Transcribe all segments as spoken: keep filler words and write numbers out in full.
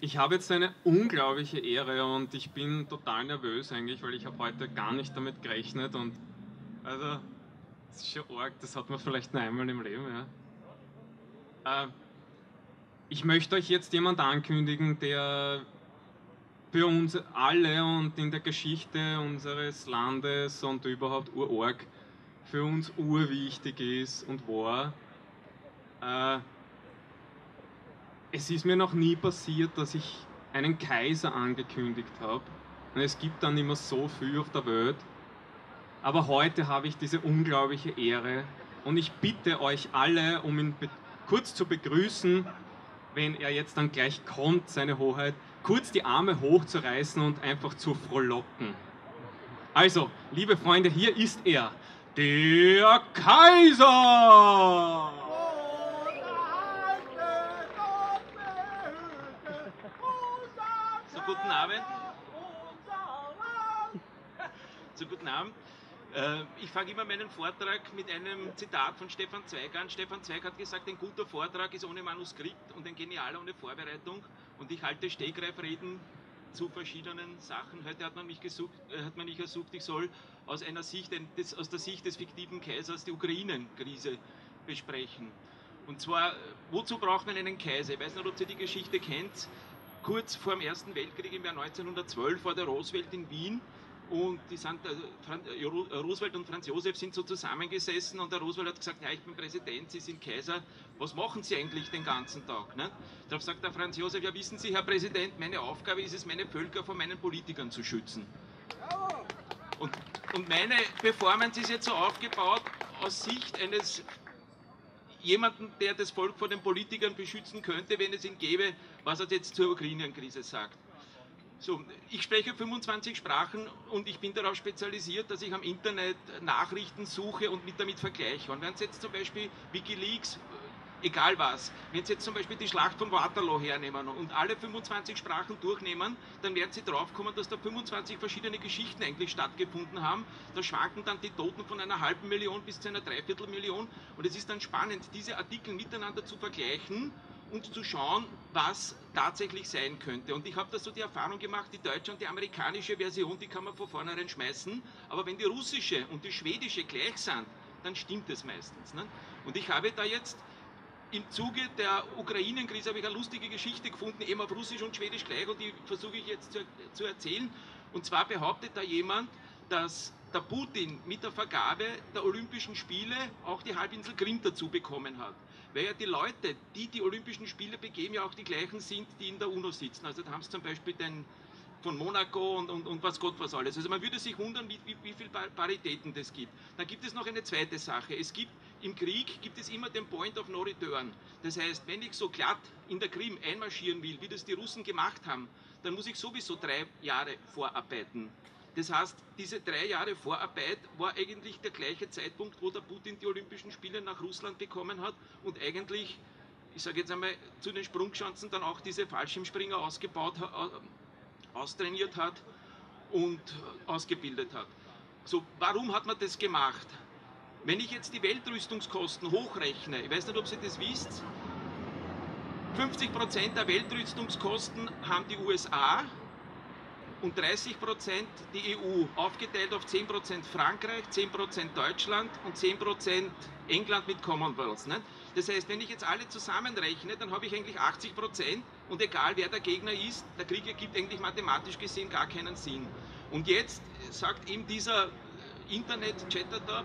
Ich habe jetzt eine unglaubliche Ehre und ich bin total nervös eigentlich, weil ich habe heute gar nicht damit gerechnet und also, das ist schon arg, das hat man vielleicht nur einmal im Leben, ja. Äh, ich möchte euch jetzt jemanden ankündigen, der für uns alle und in der Geschichte unseres Landes und überhaupt urarg für uns urwichtig ist und war. Äh, es ist mir noch nie passiert, dass ich einen Kaiser angekündigt habe. Und es gibt dann immer so viel auf der Welt. Aber heute habe ich diese unglaubliche Ehre und ich bitte euch alle, um ihn kurz zu begrüßen, wenn er jetzt dann gleich kommt, seine Hoheit, kurz die Arme hochzureißen und einfach zu frohlocken. Also, liebe Freunde, hier ist er, der Kaiser! So, guten Abend. So, guten Abend. Ich fange immer meinen Vortrag mit einem Zitat von Stefan Zweig an. Stefan Zweig hat gesagt, ein guter Vortrag ist ohne Manuskript und ein genialer ohne Vorbereitung. Und ich halte Stegreifreden zu verschiedenen Sachen. Heute hat man mich gesucht, hat man mich ersucht, ich soll aus, einer Sicht, aus der Sicht des fiktiven Kaisers die Ukraine-Krise besprechen. Und zwar, wozu braucht man einen Kaiser? Ich weiß nicht, ob ihr die Geschichte kennt. Kurz vor dem Ersten Weltkrieg, im Jahr neunzehnhundertzwölf, war der Roosevelt in Wien. Und die sind, Roosevelt und Franz Josef sind so zusammengesessen und der Roosevelt hat gesagt, ja, ich bin Präsident, Sie sind Kaiser, was machen Sie eigentlich den ganzen Tag? Ne? Darauf sagt der Franz Josef, ja wissen Sie, Herr Präsident, meine Aufgabe ist es, meine Völker vor meinen Politikern zu schützen. Und, und meine Performance ist jetzt so aufgebaut, aus Sicht eines jemanden, der das Volk vor den Politikern beschützen könnte, wenn es ihn gäbe, was er jetzt zur Ukraine-Krise sagt. So, ich spreche fünfundzwanzig Sprachen und ich bin darauf spezialisiert, dass ich am Internet Nachrichten suche und mit damit vergleiche. Und wenn es jetzt zum Beispiel WikiLeaks, egal was, wenn Sie jetzt zum Beispiel die Schlacht von Waterloo hernehmen und alle fünfundzwanzig Sprachen durchnehmen, dann werden Sie draufkommen, dass da fünfundzwanzig verschiedene Geschichten eigentlich stattgefunden haben. Da schwanken dann die Toten von einer halben Million bis zu einer Dreiviertelmillion. Und es ist dann spannend, diese Artikel miteinander zu vergleichen und zu schauen, was tatsächlich sein könnte. Und ich habe da so die Erfahrung gemacht, die deutsche und die amerikanische Version, die kann man von vornherein schmeißen, aber wenn die russische und die schwedische gleich sind, dann stimmt es meistens. Ne? Und ich habe da jetzt im Zuge der Ukraine-Krise habe ich eine lustige Geschichte gefunden, eben auf Russisch und Schwedisch gleich, und die versuche ich jetzt zu, zu erzählen. Und zwar behauptet da jemand, dass der Putin mit der Vergabe der Olympischen Spiele auch die Halbinsel Krim dazu bekommen hat. Weil ja die Leute, die die Olympischen Spiele begeben, ja auch die gleichen sind, die in der UNO sitzen. Also da haben sie zum Beispiel den von Monaco und, und, und was Gott was alles. Also man würde sich wundern, wie, wie, wie viele Paritäten das gibt. Dann gibt es noch eine zweite Sache. Es gibt im Krieg gibt es immer den Point of No Return. Das heißt, wenn ich so glatt in der Krim einmarschieren will, wie das die Russen gemacht haben, dann muss ich sowieso drei Jahre vorarbeiten. Das heißt, diese drei Jahre Vorarbeit war eigentlich der gleiche Zeitpunkt, wo der Putin die Olympischen Spiele nach Russland bekommen hat und eigentlich, ich sage jetzt einmal, zu den Sprungschanzen dann auch diese Fallschirmspringer ausgebaut, austrainiert hat und ausgebildet hat. So, warum hat man das gemacht? Wenn ich jetzt die Weltrüstungskosten hochrechne, ich weiß nicht, ob Sie das wisst, fünfzig Prozent der Weltrüstungskosten haben die U S A, und dreißig Prozent die E U, aufgeteilt auf zehn Prozent Frankreich, zehn Prozent Deutschland und zehn Prozent England mit Commonwealth. Ne? Das heißt, wenn ich jetzt alle zusammenrechne, dann habe ich eigentlich achtzig Prozent und egal wer der Gegner ist, der Krieg ergibt eigentlich mathematisch gesehen gar keinen Sinn. Und jetzt sagt ihm dieser Internet-Chatter da,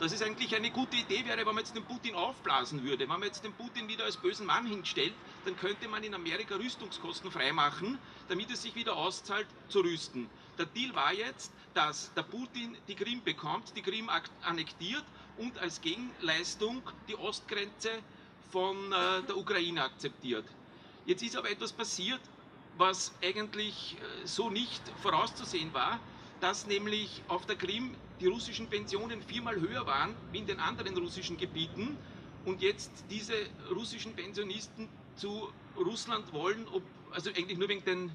dass es eigentlich eine gute Idee wäre, wenn man jetzt den Putin aufblasen würde. Wenn man jetzt den Putin wieder als bösen Mann hinstellt, dann könnte man in Amerika Rüstungskosten freimachen, damit es sich wieder auszahlt, zu rüsten. Der Deal war jetzt, dass der Putin die Krim bekommt, die Krim annektiert und als Gegenleistung die Ostgrenze von äh, der Ukraine akzeptiert. Jetzt ist aber etwas passiert, was eigentlich äh, so nicht vorauszusehen war, dass nämlich auf der Krim die russischen Pensionen viermal höher waren wie in den anderen russischen Gebieten und jetzt diese russischen Pensionisten zu Russland wollen, ob, also eigentlich nur wegen, den,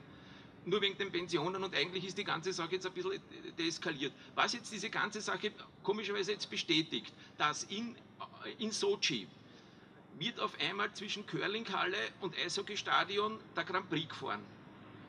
nur wegen den Pensionen, und eigentlich ist die ganze Sache jetzt ein bisschen deeskaliert. Was jetzt diese ganze Sache komischerweise jetzt bestätigt, dass in, in Sochi wird auf einmal zwischen Curlinghalle und Eishockeystadion der Grand Prix gefahren.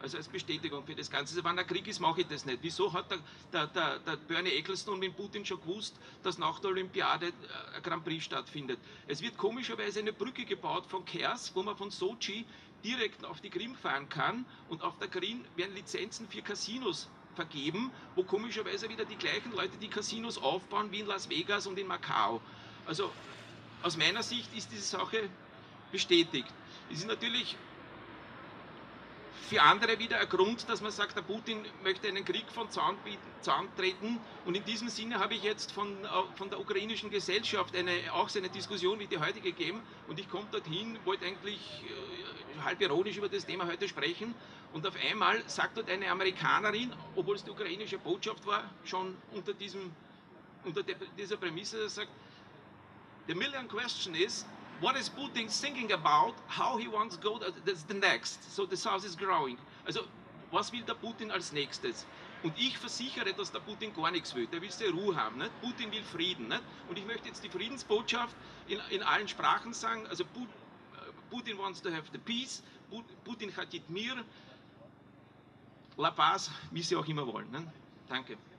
Also als Bestätigung für das Ganze. Also wenn der Krieg ist, mache ich das nicht. Wieso hat der, der, der, der Bernie Eccleston mit Putin schon gewusst, dass nach der Olympiade ein Grand Prix stattfindet? Es wird komischerweise eine Brücke gebaut von Kers, wo man von Sochi direkt auf die Krim fahren kann, und auf der Krim werden Lizenzen für Casinos vergeben, wo komischerweise wieder die gleichen Leute die Casinos aufbauen wie in Las Vegas und in Macau. Also aus meiner Sicht ist diese Sache bestätigt. Es ist natürlich für andere wieder ein Grund, dass man sagt, der Putin möchte einen Krieg von Zaun, Zaun treten, und in diesem Sinne habe ich jetzt von, von der ukrainischen Gesellschaft eine, auch so eine Diskussion wie die heutige gegeben, und ich komme dorthin, wollte eigentlich äh, halb ironisch über das Thema heute sprechen, und auf einmal sagt dort eine Amerikanerin, obwohl es die ukrainische Botschaft war, schon unter, diesem, unter der, dieser Prämisse, sagt, the million question is, what is Putin thinking about, how he wants to go, that's the next, so the South is growing. Also, was will der Putin als nächstes? Und ich versichere, dass der Putin gar nichts will, der will seine Ruhe haben, nicht? Putin will Frieden, nicht? Und ich möchte jetzt die Friedensbotschaft in, in allen Sprachen sagen, also Putin wants to have the peace, Putin hat mit mir, La Paz, wie sie auch immer wollen, nicht? Danke.